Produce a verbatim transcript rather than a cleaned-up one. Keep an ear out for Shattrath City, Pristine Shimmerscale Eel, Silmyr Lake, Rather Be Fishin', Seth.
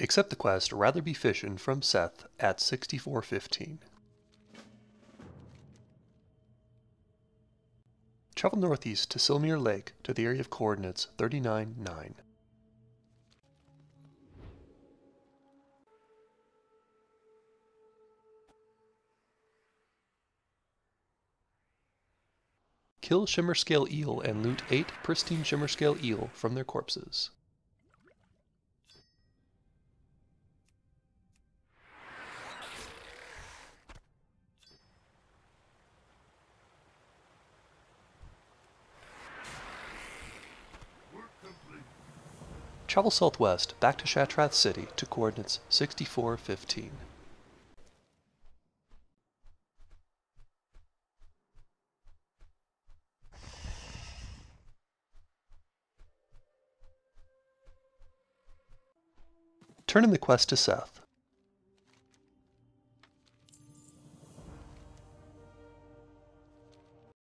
Accept the quest Rather Be Fishin' from Seth at sixty-four fifteen. Travel northeast to Silmyr Lake to the area of coordinates thirty-nine nine. Kill Shimmerscale Eel and loot eight Pristine Shimmerscale Eel from their corpses. Travel southwest back to Shattrath City to coordinates sixty-four fifteen. Turn in the quest to Seth.